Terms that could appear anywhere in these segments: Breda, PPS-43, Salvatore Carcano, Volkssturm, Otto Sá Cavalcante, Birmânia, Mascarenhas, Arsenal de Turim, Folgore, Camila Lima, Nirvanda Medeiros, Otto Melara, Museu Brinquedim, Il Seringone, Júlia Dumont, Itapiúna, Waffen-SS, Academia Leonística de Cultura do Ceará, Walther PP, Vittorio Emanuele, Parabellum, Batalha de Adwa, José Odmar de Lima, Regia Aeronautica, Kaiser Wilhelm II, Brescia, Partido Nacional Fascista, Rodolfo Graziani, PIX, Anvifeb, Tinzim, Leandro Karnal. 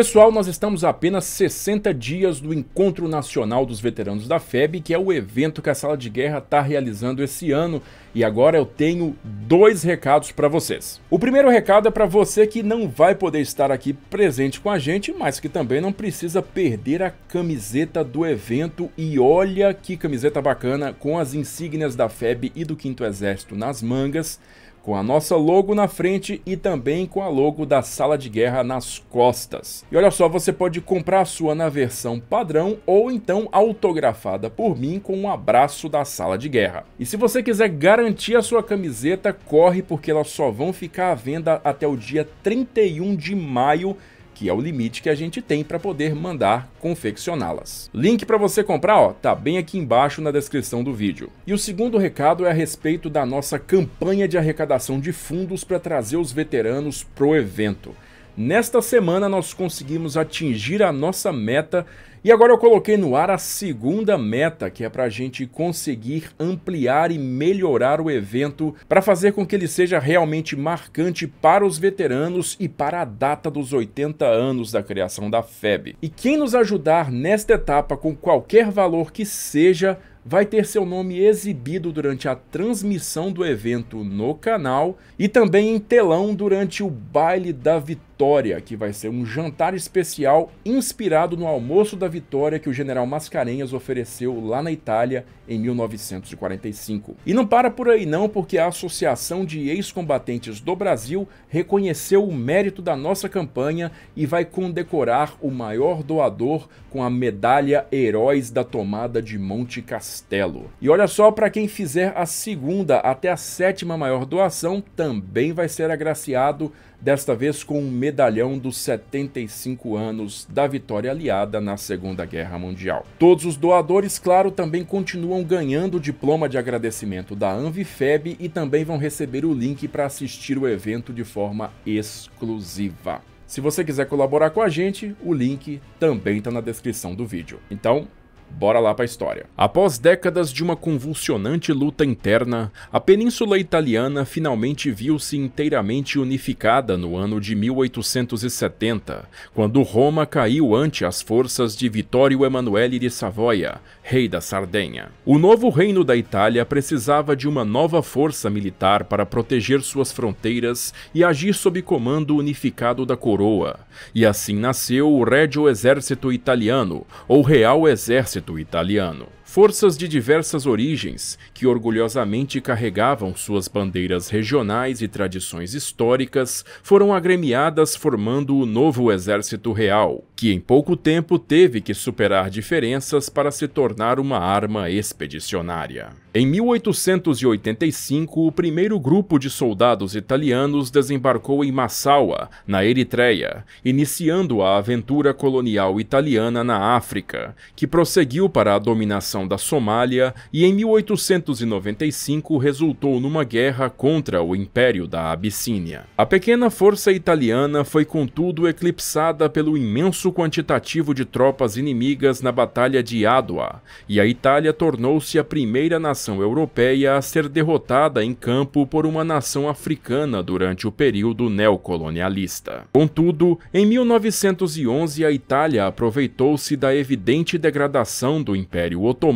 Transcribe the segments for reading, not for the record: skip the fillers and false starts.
Pessoal, nós estamos a apenas 60 dias do Encontro Nacional dos Veteranos da FEB, que é o evento que a Sala de Guerra está realizando esse ano. E agora eu tenho dois recados para vocês. O primeiro recado é para você que não vai poder estar aqui presente com a gente, mas que também não precisa perder a camiseta do evento. E olha que camiseta bacana, com as insígnias da FEB e do 5º Exército nas mangas, com a nossa logo na frente e também com a logo da Sala de Guerra nas costas. E olha só, você pode comprar a sua na versão padrão ou então autografada por mim com um abraço da Sala de Guerra. E se você quiser garantir a sua camiseta, corre, porque elas só vão ficar à venda até o dia 31 de maio, que é o limite que a gente tem para poder mandar confeccioná-las. Link para você comprar, ó, tá bem aqui embaixo na descrição do vídeo. E o segundo recado é a respeito da nossa campanha de arrecadação de fundos para trazer os veteranos pro evento. Nesta semana nós conseguimos atingir a nossa meta e agora eu coloquei no ar a segunda meta, que é para a gente conseguir ampliar e melhorar o evento para fazer com que ele seja realmente marcante para os veteranos e para a data dos 80 anos da criação da FEB. E quem nos ajudar nesta etapa com qualquer valor que seja vai ter seu nome exibido durante a transmissão do evento no canal e também em telão durante o Baile da Vitória, que vai ser um jantar especial inspirado no Almoço da Vitória que o general Mascarenhas ofereceu lá na Itália em 1945. E não para por aí não, porque a Associação de Ex-Combatentes do Brasil reconheceu o mérito da nossa campanha e vai condecorar o maior doador com a medalha Heróis da Tomada de Monte Castelo. E olha só, para quem fizer a segunda até a sétima maior doação, também vai ser agraciado, desta vez com um medalhão dos 75 anos da vitória aliada na Segunda Guerra Mundial. Todos os doadores, claro, também continuam ganhando o diploma de agradecimento da Anvifeb e também vão receber o link para assistir o evento de forma exclusiva. Se você quiser colaborar com a gente, o link também está na descrição do vídeo. Então, bora lá para a história. Após décadas de uma convulsionante luta interna, a Península Italiana finalmente viu-se inteiramente unificada no ano de 1870, quando Roma caiu ante as forças de Vittorio Emanuele de Savoia, rei da Sardenha. O novo reino da Itália precisava de uma nova força militar para proteger suas fronteiras e agir sob comando unificado da coroa. E assim nasceu o Regio Esercito Italiano, ou Real Exército Italiano. Forças de diversas origens, que orgulhosamente carregavam suas bandeiras regionais e tradições históricas, foram agremiadas formando o novo Exército Real, que em pouco tempo teve que superar diferenças para se tornar uma arma expedicionária. Em 1885, o primeiro grupo de soldados italianos desembarcou em Massawa, na Eritreia, iniciando a aventura colonial italiana na África, que prosseguiu para a dominação da Somália e em 1895 resultou numa guerra contra o Império da Abissínia. A pequena força italiana foi contudo eclipsada pelo imenso quantitativo de tropas inimigas na Batalha de Adwa, e a Itália tornou-se a primeira nação europeia a ser derrotada em campo por uma nação africana durante o período neocolonialista. Contudo, em 1911 a Itália aproveitou-se da evidente degradação do Império Otomano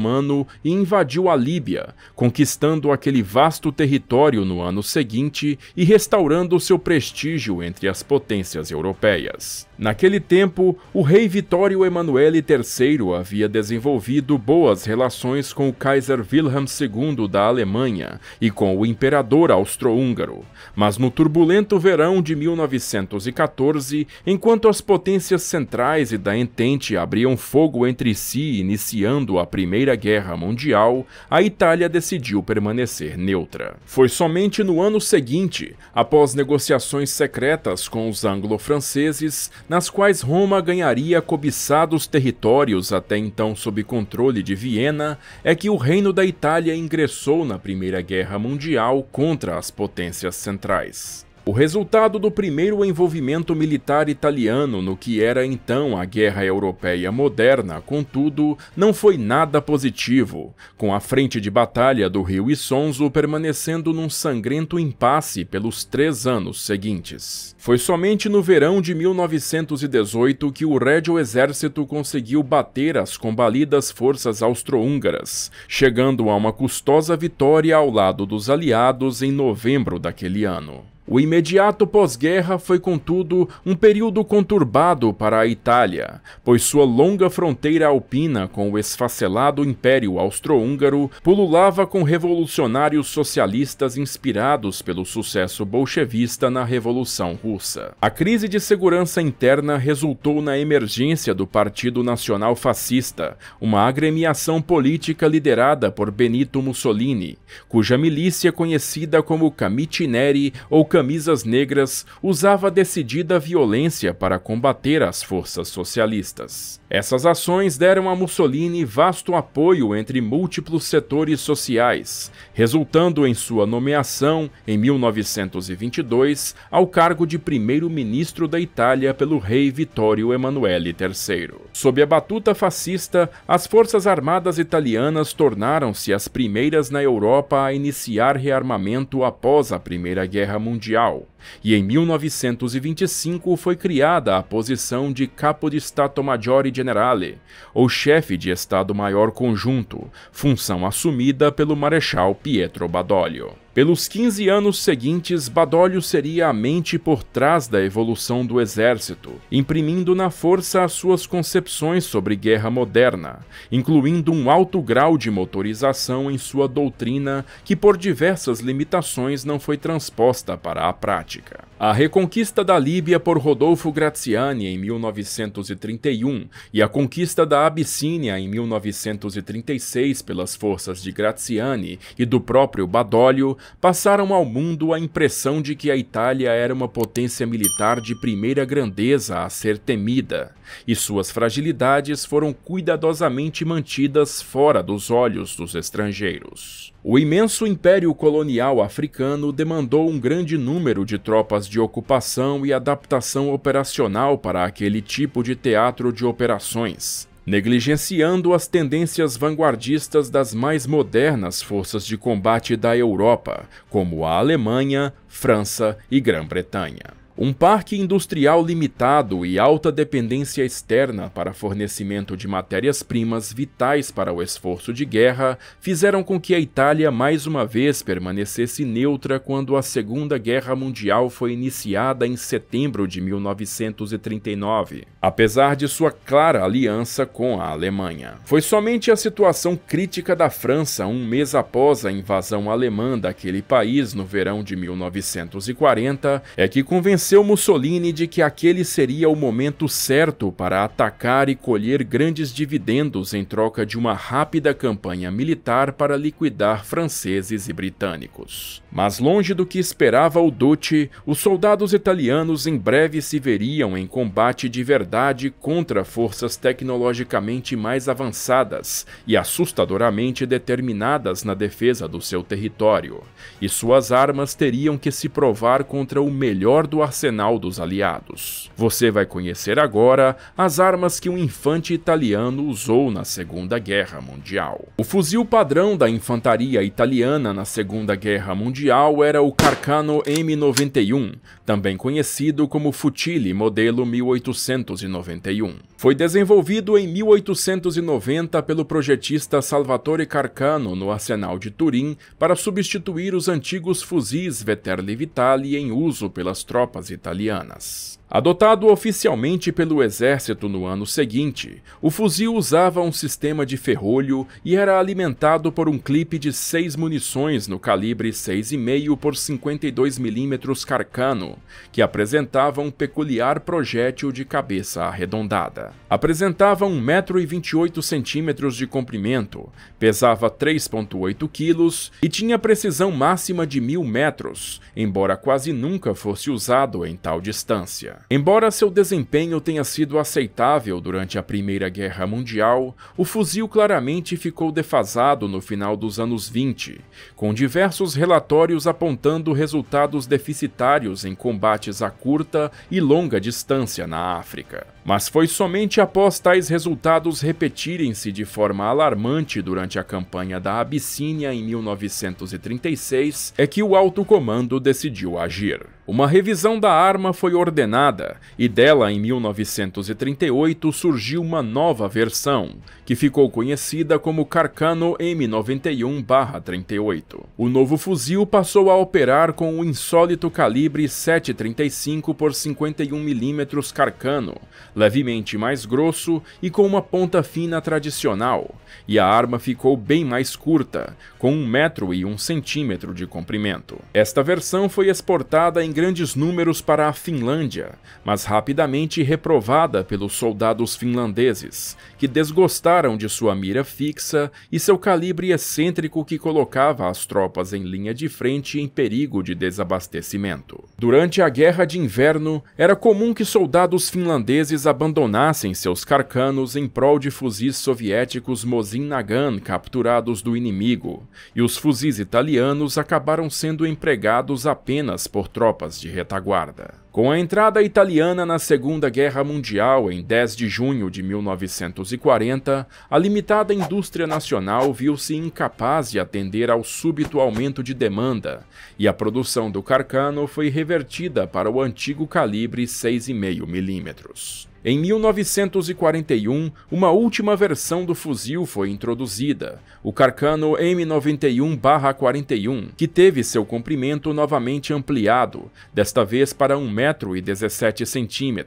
e invadiu a Líbia, conquistando aquele vasto território no ano seguinte e restaurando seu prestígio entre as potências europeias. Naquele tempo, o rei Vittorio Emanuele III havia desenvolvido boas relações com o Kaiser Wilhelm II da Alemanha e com o imperador austro-húngaro, mas no turbulento verão de 1914, enquanto as potências centrais e da Entente abriam fogo entre si, iniciando a Primeira Guerra Mundial, a Itália decidiu permanecer neutra. Foi somente no ano seguinte, após negociações secretas com os anglo-franceses, nas quais Roma ganharia cobiçados territórios até então sob controle de Viena, é que o Reino da Itália ingressou na Primeira Guerra Mundial contra as potências centrais. O resultado do primeiro envolvimento militar italiano no que era então a Guerra Europeia moderna, contudo, não foi nada positivo, com a frente de batalha do Rio Isonzo permanecendo num sangrento impasse pelos 3 anos seguintes. Foi somente no verão de 1918 que o Regio Esercito conseguiu bater as combalidas forças austro-húngaras, chegando a uma custosa vitória ao lado dos aliados em novembro daquele ano. O imediato pós-guerra foi, contudo, um período conturbado para a Itália, pois sua longa fronteira alpina com o esfacelado Império Austro-Húngaro pululava com revolucionários socialistas inspirados pelo sucesso bolchevista na Revolução Russa. A crise de segurança interna resultou na emergência do Partido Nacional Fascista, uma agremiação política liderada por Benito Mussolini, cuja milícia conhecida como Camicie Nere ou Camisas Negras usava decidida violência para combater as forças socialistas. Essas ações deram a Mussolini vasto apoio entre múltiplos setores sociais, resultando em sua nomeação, em 1922, ao cargo de primeiro-ministro da Itália pelo rei Vittorio Emanuele III. Sob a batuta fascista, as forças armadas italianas tornaram-se as primeiras na Europa a iniciar rearmamento após a Primeira Guerra Mundial, e em 1925 foi criada a posição de Capo di Stato Maggiore Generale, ou chefe de Estado-Maior Conjunto, função assumida pelo Marechal Pietro Badoglio. Pelos 15 anos seguintes, Badoglio seria a mente por trás da evolução do exército, imprimindo na força as suas concepções sobre guerra moderna, incluindo um alto grau de motorização em sua doutrina que por diversas limitações não foi transposta para a prática. A reconquista da Líbia por Rodolfo Graziani em 1931 e a conquista da Abissínia em 1936 pelas forças de Graziani e do próprio Badoglio passaram ao mundo a impressão de que a Itália era uma potência militar de primeira grandeza a ser temida, e suas fragilidades foram cuidadosamente mantidas fora dos olhos dos estrangeiros. O imenso império colonial africano demandou um grande número de tropas de ocupação e adaptação operacional para aquele tipo de teatro de operações, negligenciando as tendências vanguardistas das mais modernas forças de combate da Europa, como a Alemanha, França e Grã-Bretanha. Um parque industrial limitado e alta dependência externa para fornecimento de matérias-primas vitais para o esforço de guerra fizeram com que a Itália mais uma vez permanecesse neutra quando a Segunda Guerra Mundial foi iniciada em setembro de 1939, apesar de sua clara aliança com a Alemanha. Foi somente a situação crítica da França um mês após a invasão alemã daquele país no verão de 1940 é que convenceu Mussolini de que aquele seria o momento certo para atacar e colher grandes dividendos em troca de uma rápida campanha militar para liquidar franceses e britânicos. Mas longe do que esperava o Duce, os soldados italianos em breve se veriam em combate de verdade contra forças tecnologicamente mais avançadas e assustadoramente determinadas na defesa do seu território, e suas armas teriam que se provar contra o melhor do arsenal dos aliados. Você vai conhecer agora as armas que um infante italiano usou na Segunda Guerra Mundial. O fuzil padrão da infantaria italiana na Segunda Guerra Mundial era o Carcano M91, também conhecido como Fucile modelo 1891. Foi desenvolvido em 1890 pelo projetista Salvatore Carcano no arsenal de Turim para substituir os antigos fuzis Veterli Vitali em uso pelas tropas italianas. Adotado oficialmente pelo exército no ano seguinte, o fuzil usava um sistema de ferrolho e era alimentado por um clipe de 6 munições no calibre 6,5 por 52 mm Carcano, que apresentava um peculiar projétil de cabeça arredondada. Apresentava 1,28 m de comprimento, pesava 3,8 kg e tinha precisão máxima de 1.000 metros, embora quase nunca fosse usado em tal distância. Embora seu desempenho tenha sido aceitável durante a Primeira Guerra Mundial, o fuzil claramente ficou defasado no final dos anos 20, com diversos relatórios apontando resultados deficitários em combates a curta e longa distância na África. Mas foi somente após tais resultados repetirem-se de forma alarmante durante a campanha da Abissínia em 1936 é que o alto comando decidiu agir. Uma revisão da arma foi ordenada, e dela em 1938 surgiu uma nova versão, que ficou conhecida como Carcano M91-38. O novo fuzil passou a operar com o insólito calibre 7.35 por 51mm Carcano, levemente mais grosso e com uma ponta fina tradicional, e a arma ficou bem mais curta, com 1,1 m de comprimento. Esta versão foi exportada em grandes números para a Finlândia, mas rapidamente reprovada pelos soldados finlandeses, que desgostaram de sua mira fixa e seu calibre excêntrico que colocava as tropas em linha de frente em perigo de desabastecimento. Durante a Guerra de Inverno, era comum que soldados finlandeses abandonassem seus carcanos em prol de fuzis soviéticos Mosin-Nagant capturados do inimigo, e os fuzis italianos acabaram sendo empregados apenas por tropas de retaguarda. Com a entrada italiana na Segunda Guerra Mundial em 10 de junho de 1940, a limitada indústria nacional viu-se incapaz de atender ao súbito aumento de demanda, e a produção do Carcano foi revertida para o antigo calibre 6,5mm. Em 1941, uma última versão do fuzil foi introduzida, o Carcano M91-41, que teve seu comprimento novamente ampliado, desta vez para 1,17 m,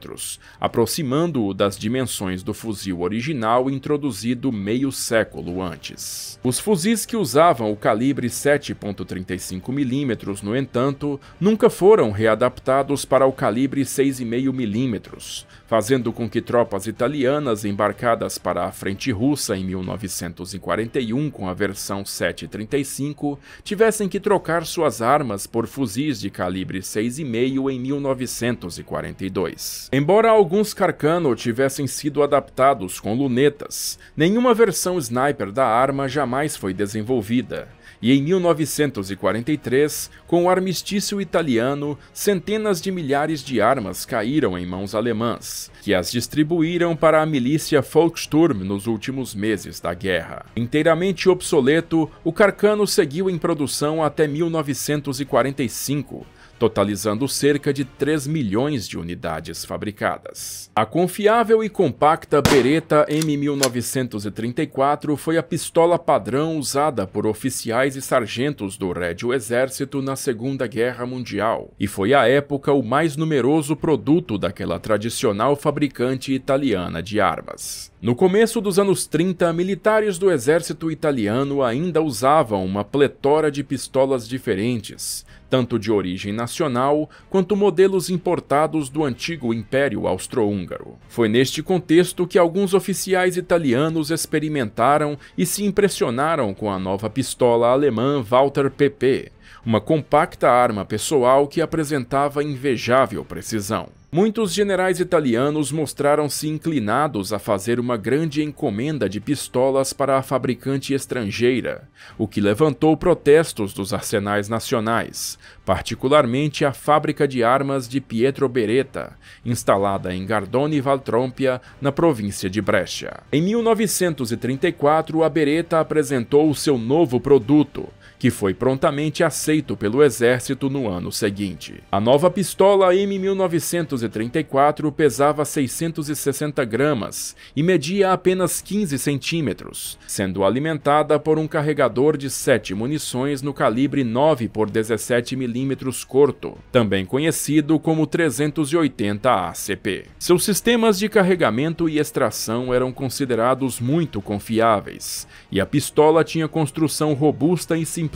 aproximando-o das dimensões do fuzil original introduzido meio século antes. Os fuzis que usavam o calibre 7.35mm, no entanto, nunca foram readaptados para o calibre 6,5mm, fazendo com que tropas italianas embarcadas para a frente russa em 1941 com a versão 7.35 tivessem que trocar suas armas por fuzis de calibre 6,5 em 1942. Embora alguns Carcano tivessem sido adaptados com lunetas, nenhuma versão sniper da arma jamais foi desenvolvida. E em 1943, com o armistício italiano, centenas de milhares de armas caíram em mãos alemãs, que as distribuíram para a milícia Volkssturm nos últimos meses da guerra. Inteiramente obsoleto, o Carcano seguiu em produção até 1945, totalizando cerca de 3 milhões de unidades fabricadas. A confiável e compacta Beretta M1934 foi a pistola padrão usada por oficiais e sargentos do Regio Esercito na Segunda Guerra Mundial, e foi à época o mais numeroso produto daquela tradicional fabricante italiana de armas. No começo dos anos 30, militares do exército italiano ainda usavam uma pletora de pistolas diferentes, tanto de origem nacional quanto modelos importados do antigo Império Austro-Húngaro. Foi neste contexto que alguns oficiais italianos experimentaram e se impressionaram com a nova pistola alemã Walther PP, uma compacta arma pessoal que apresentava invejável precisão. Muitos generais italianos mostraram-se inclinados a fazer uma grande encomenda de pistolas para a fabricante estrangeira, o que levantou protestos dos arsenais nacionais, particularmente a fábrica de armas de Pietro Beretta, instalada em Gardone Valtrompia, na província de Brescia. Em 1934, a Beretta apresentou o seu novo produto, que foi prontamente aceito pelo exército no ano seguinte. A nova pistola M1934 pesava 660 gramas e media apenas 15 centímetros, sendo alimentada por um carregador de 7 munições no calibre 9 por 17 milímetros corto, também conhecido como 380 ACP. Seus sistemas de carregamento e extração eram considerados muito confiáveis, e a pistola tinha construção robusta e simplificada,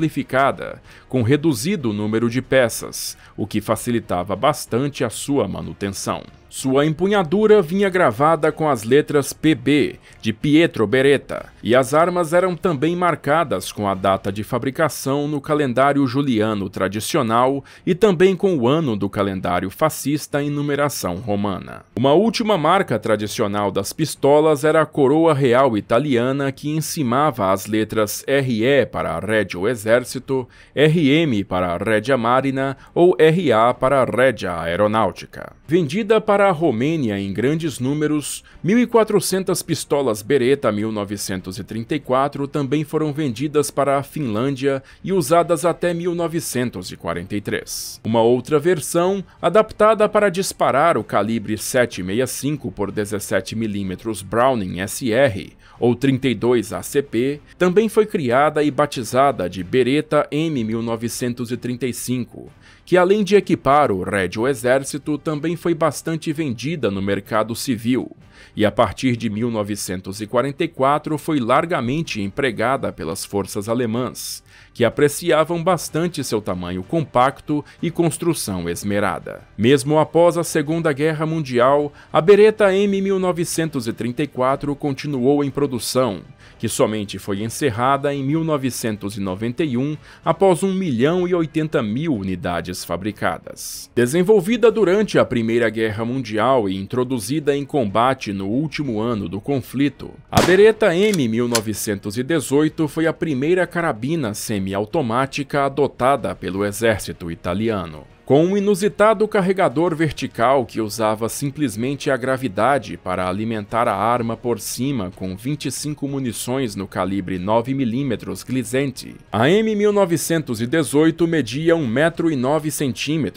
com reduzido número de peças, o que facilitava bastante a sua manutenção. Sua empunhadura vinha gravada com as letras PB, de Pietro Beretta, e as armas eram também marcadas com a data de fabricação no calendário juliano tradicional e também com o ano do calendário fascista em numeração romana. Uma última marca tradicional das pistolas era a coroa real italiana, que encimava as letras RE para Regio Esercito, RM para Regia Marina ou RA para Regia Aeronáutica. Vendida para a Romênia em grandes números, 1.400 pistolas Beretta 1934 também foram vendidas para a Finlândia e usadas até 1943. Uma outra versão, adaptada para disparar o calibre 7,65 por 17mm Browning SR ou 32 ACP, também foi criada e batizada de Beretta M1935, que além de equipar o Regio Exército, também foi bastante vendida no mercado civil, e a partir de 1944 foi largamente empregada pelas forças alemãs, que apreciavam bastante seu tamanho compacto e construção esmerada. Mesmo após a Segunda Guerra Mundial, a Beretta M1934 continuou em produção, que somente foi encerrada em 1991 após 1.080.000 unidades fabricadas. Desenvolvida durante a Primeira Guerra Mundial e introduzida em combate no último ano do conflito, a Beretta M1918 foi a primeira carabina semiautomática adotada pelo exército italiano. Com um inusitado carregador vertical que usava simplesmente a gravidade para alimentar a arma por cima com 25 munições no calibre 9mm Glizenti, a M1918 media 1,09 m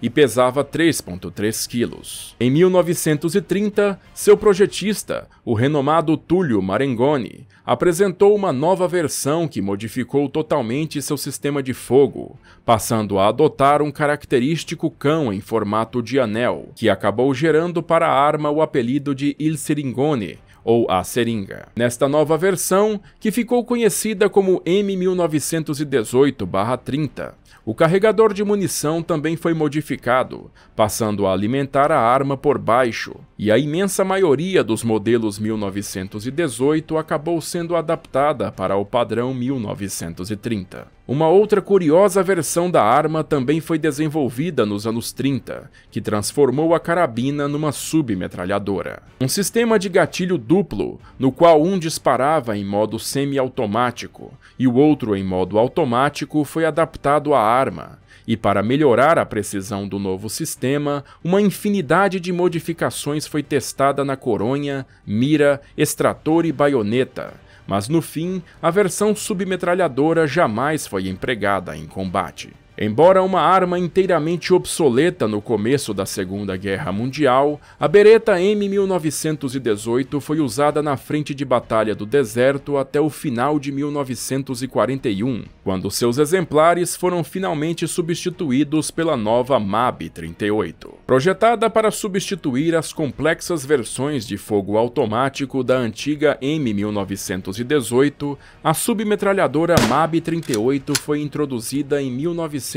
e pesava 3,3 kg. Em 1930, seu projetista, o renomado Tullio Marengoni, apresentou uma nova versão que modificou totalmente seu sistema de fogo, passando a adotar um característico cão em formato de anel, que acabou gerando para a arma o apelido de Il Seringone, ou a seringa. Nesta nova versão, que ficou conhecida como M1918-30, o carregador de munição também foi modificado, passando a alimentar a arma por baixo, e a imensa maioria dos modelos 1918 acabou sendo adaptada para o padrão 1930. Uma outra curiosa versão da arma também foi desenvolvida nos anos 30, que transformou a carabina numa submetralhadora. Um sistema de gatilho duplo, no qual um disparava em modo semiautomático e o outro em modo automático, foi adaptado à arma. E para melhorar a precisão do novo sistema, uma infinidade de modificações foi testada na coronha, mira, extrator e baioneta. Mas no fim, a versão submetralhadora jamais foi empregada em combate. Embora uma arma inteiramente obsoleta no começo da Segunda Guerra Mundial, a Beretta M1918 foi usada na frente de batalha do deserto até o final de 1941, quando seus exemplares foram finalmente substituídos pela nova MAB-38. Projetada para substituir as complexas versões de fogo automático da antiga M1918, a submetralhadora MAB-38 foi introduzida em 1938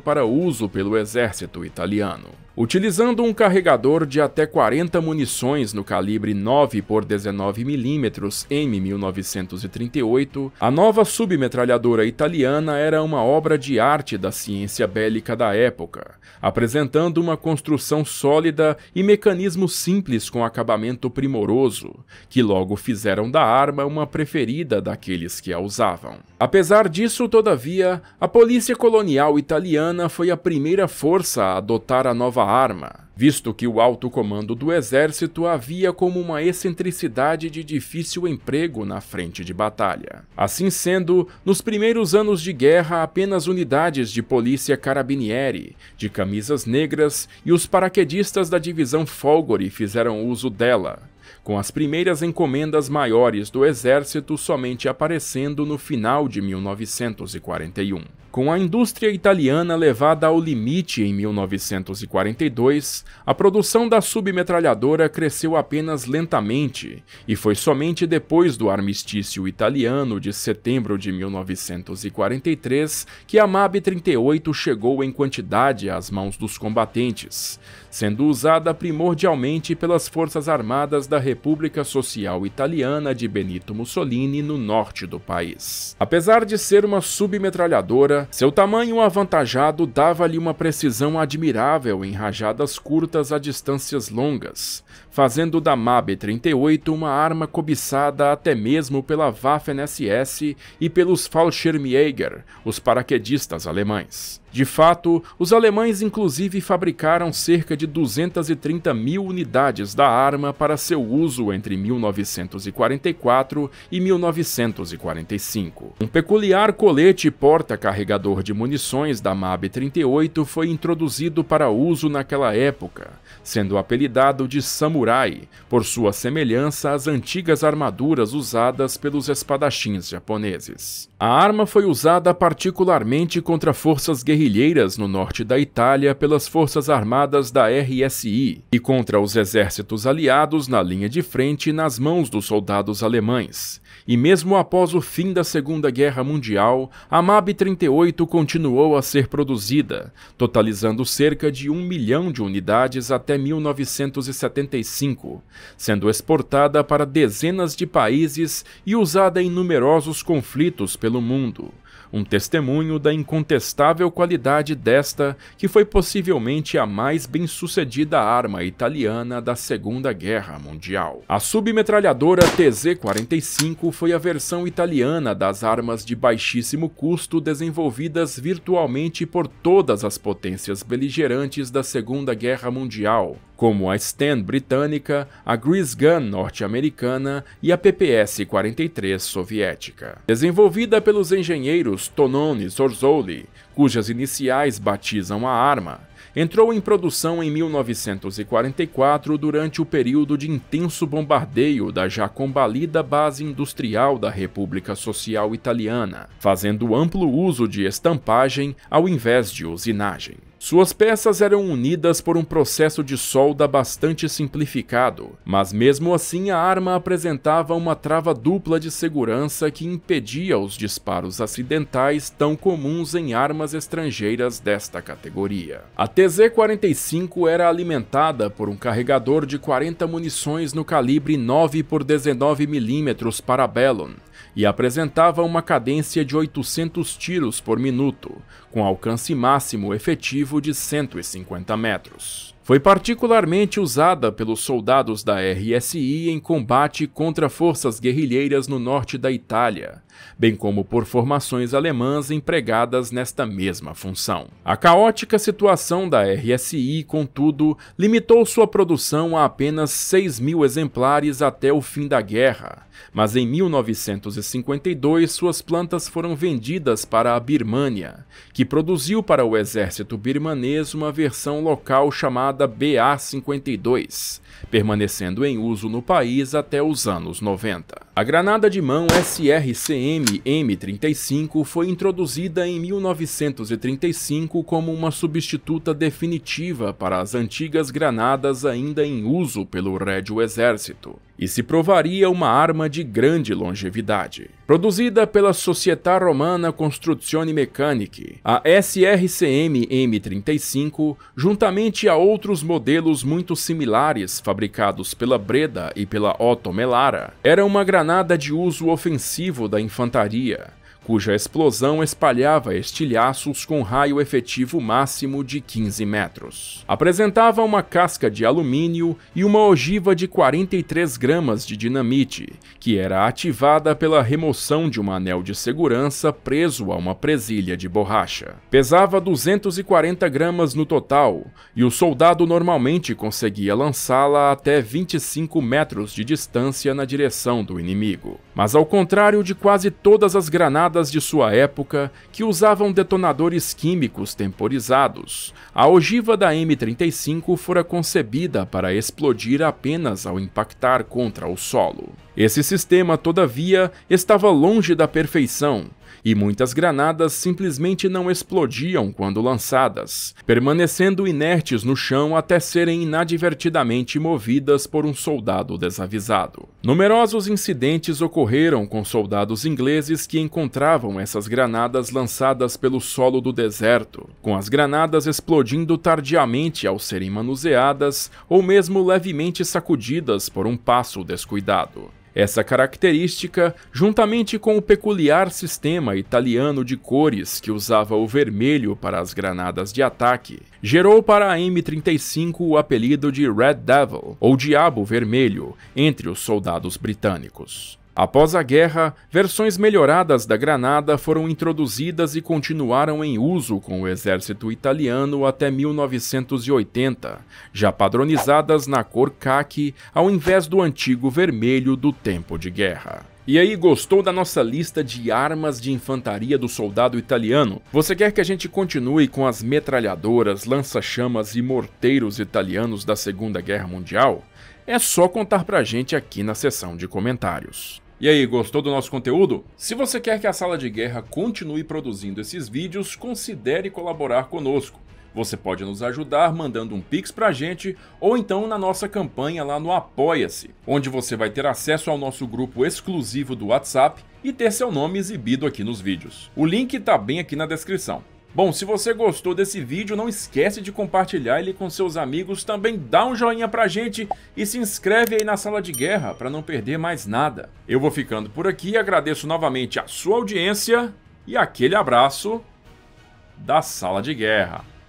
para uso pelo exército italiano. Utilizando um carregador de até 40 munições no calibre 9 por 19mm M1938, a nova submetralhadora italiana era uma obra de arte da ciência bélica da época, apresentando uma construção sólida e mecanismos simples com acabamento primoroso, que logo fizeram da arma uma preferida daqueles que a usavam. Apesar disso, todavia, a polícia colonial italiana foi a primeira força a adotar a nova arma, visto que o alto comando do exército a via como uma excentricidade de difícil emprego na frente de batalha. Assim sendo, nos primeiros anos de guerra, apenas unidades de polícia carabinieri, de camisas negras e os paraquedistas da divisão Folgore fizeram uso dela, com as primeiras encomendas maiores do exército somente aparecendo no final de 1941. Com a indústria italiana levada ao limite em 1942, a produção da submetralhadora cresceu apenas lentamente, e foi somente depois do armistício italiano de setembro de 1943 que a MAB-38 chegou em quantidade às mãos dos combatentes, sendo usada primordialmente pelas Forças Armadas da Repubblica Sociale Italiana de Benito Mussolini no norte do país. Apesar de ser uma submetralhadora, seu tamanho avantajado dava-lhe uma precisão admirável em rajadas curtas a distâncias longas, fazendo da MAB-38 uma arma cobiçada até mesmo pela Waffen-SS e pelos Fallschirmjäger, os paraquedistas alemães. De fato, os alemães inclusive fabricaram cerca de 230 mil unidades da arma para seu uso entre 1944 e 1945. Um peculiar colete porta-carregador de munições da MAB-38 foi introduzido para uso naquela época, sendo apelidado de samurai, por sua semelhança às antigas armaduras usadas pelos espadachins japoneses. A arma foi usada particularmente contra forças guerrilheiras no norte da Itália pelas Forças Armadas da RSI e contra os exércitos aliados na linha de frente nas mãos dos soldados alemães. E mesmo após o fim da Segunda Guerra Mundial, a MAB-38 continuou a ser produzida, totalizando cerca de 1 milhão de unidades até 1975, sendo exportada para dezenas de países e usada em numerosos conflitos pelo mundo. Um testemunho da incontestável qualidade desta, que foi possivelmente a mais bem-sucedida arma italiana da Segunda Guerra Mundial. A submetralhadora TZ-45 foi a versão italiana das armas de baixíssimo custo desenvolvidas virtualmente por todas as potências beligerantes da Segunda Guerra Mundial, como a Sten britânica, a Grease Gun norte-americana e a PPS-43 soviética. Desenvolvida pelos engenheiros Tononi Zorzoli, cujas iniciais batizam a arma, entrou em produção em 1944 durante o período de intenso bombardeio da já combalida base industrial da República Social Italiana, fazendo amplo uso de estampagem ao invés de usinagem. Suas peças eram unidas por um processo de solda bastante simplificado, mas mesmo assim a arma apresentava uma trava dupla de segurança que impedia os disparos acidentais tão comuns em armas estrangeiras desta categoria. A TZ-45 era alimentada por um carregador de 40 munições no calibre 9×19mm Parabellum, e apresentava uma cadência de 800 tiros por minuto, com alcance máximo efetivo de 150 metros. Foi particularmente usada pelos soldados da RSI em combate contra forças guerrilheiras no norte da Itália, bem como por formações alemãs empregadas nesta mesma função. A caótica situação da RSI, contudo, limitou sua produção a apenas 6.000 exemplares até o fim da guerra, mas em 1952 suas plantas foram vendidas para a Birmânia, que produziu para o exército birmanês uma versão local chamada BA-52, permanecendo em uso no país até os anos 90. A granada de mão SRCM M35 foi introduzida em 1935 como uma substituta definitiva para as antigas granadas ainda em uso pelo Regio Esercito, e se provaria uma arma de grande longevidade. Produzida pela Società Romana Costruzioni Meccaniche, a SRCM M35, juntamente a outros modelos muito similares fabricados pela Breda e pela Otto Melara, era uma granada de uso ofensivo da infantaria, cuja explosão espalhava estilhaços com raio efetivo máximo de 15 metros. Apresentava uma casca de alumínio e uma ogiva de 43 gramas de dinamite, que era ativada pela remoção de um anel de segurança preso a uma presilha de borracha. Pesava 240 gramas no total, e o soldado normalmente conseguia lançá-la até 25 metros de distância na direção do inimigo. Mas ao contrário de quase todas as granadas de sua época, que usavam detonadores químicos temporizados, a ogiva da M35 fora concebida para explodir apenas ao impactar contra o solo. Esse sistema, todavia, estava longe da perfeição e muitas granadas simplesmente não explodiam quando lançadas, permanecendo inertes no chão até serem inadvertidamente movidas por um soldado desavisado. Numerosos incidentes ocorreram com soldados ingleses que encontravam essas granadas lançadas pelo solo do deserto, com as granadas explodindo tardiamente ao serem manuseadas ou mesmo levemente sacudidas por um passo descuidado. Essa característica, juntamente com o peculiar sistema italiano de cores que usava o vermelho para as granadas de ataque, gerou para a M35 o apelido de Red Devil, ou Diabo Vermelho, entre os soldados britânicos. Após a guerra, versões melhoradas da granada foram introduzidas e continuaram em uso com o exército italiano até 1980, já padronizadas na cor caqui ao invés do antigo vermelho do tempo de guerra. E aí, gostou da nossa lista de armas de infantaria do soldado italiano? Você quer que a gente continue com as metralhadoras, lança-chamas e morteiros italianos da Segunda Guerra Mundial? É só contar pra gente aqui na seção de comentários. E aí, gostou do nosso conteúdo? Se você quer que a Sala de Guerra continue produzindo esses vídeos, considere colaborar conosco. Você pode nos ajudar mandando um pix pra gente ou então na nossa campanha lá no Apoia-se, onde você vai ter acesso ao nosso grupo exclusivo do WhatsApp e ter seu nome exibido aqui nos vídeos. O link tá bem aqui na descrição. Bom, se você gostou desse vídeo, não esquece de compartilhar ele com seus amigos, também dá um joinha pra gente e se inscreve aí na Sala de Guerra pra não perder mais nada. Eu vou ficando por aqui, agradeço novamente a sua audiência e aquele abraço da Sala de Guerra.